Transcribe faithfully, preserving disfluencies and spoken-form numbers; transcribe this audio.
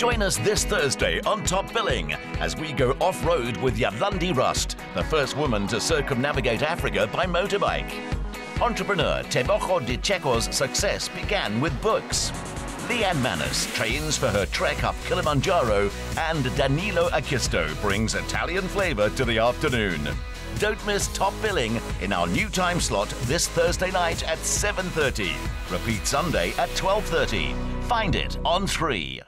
Join us this Thursday on Top Billing as we go off-road with Jolandie Rust, the first woman to circumnavigate Africa by motorbike. Entrepreneur Tebogo de Checo's success began with books. Leanne Manas trains for her trek up Kilimanjaro, and Danilo Acisto brings Italian flavour to the afternoon. Don't miss Top Billing in our new time slot this Thursday night at seven thirty. Repeat Sunday at twelve thirty. Find it on three.